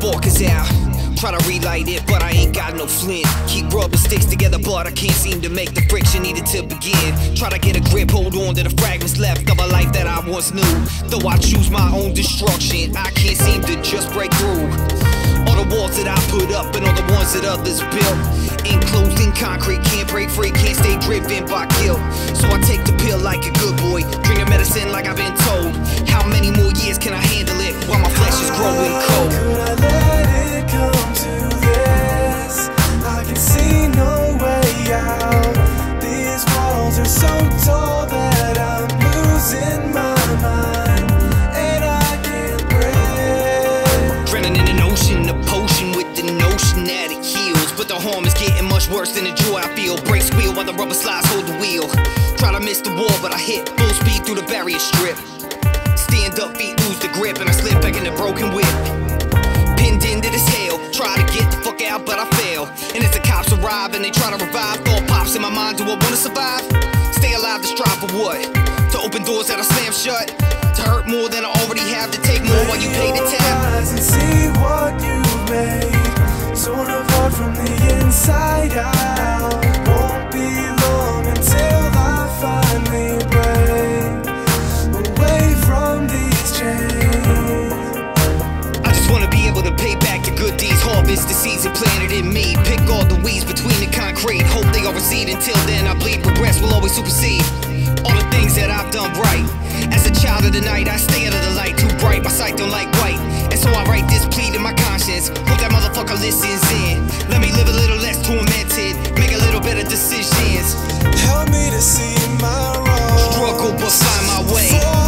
spark is out. Try to relight it, but I ain't got no flint. Keep rubbing sticks together, but I can't seem to make the friction needed to begin. Try to get a grip, hold on to the fragments left of a life that I once knew. Though I choose my own destruction, I can't seem to just break through. All the walls that I put up and all the ones that others built, enclosed in concrete, can't break free, can't stay driven by guilt. So I take the pill like a good boy, drink a medicine like I've been told. How many more years can I handle it while my flesh is growing cold? How could I let it come to this? I can see no way out. These walls are so tall that I'm losing my mind. The harm is getting much worse than the joy I feel. Brakes squeal while the rubber slides hold the wheel. Try to miss the wall, but I hit full speed through the barrier strip. Stand up, feet lose the grip, and I slip back in the broken whip. Pinned into this hell, try to get the fuck out, but I fail. And as the cops arrive and they try to revive, thought pops in my mind, do I wanna survive? Stay alive to strive for what? To open doors that I slam shut? To hurt more than I already have, to take more while you pay the tab? And see what you made. Sort of hard from the inside out. Won't be long until I finally break away from these chains. I just wanna be able to pay back the good deeds, harvest the seeds and planted in me. Pick all the weeds between the concrete, hope they all recede. Until then I bleed, regrets will always supersede all the things that I've done right. As a child of the night, I stay out of the light, too bright, my sight don't like white. And so I write this plea to my conscience, hope that motherfucker listens in. Let me live a little less tormented, make a little better decisions. Help me to see my wrongs, struggle but find my way.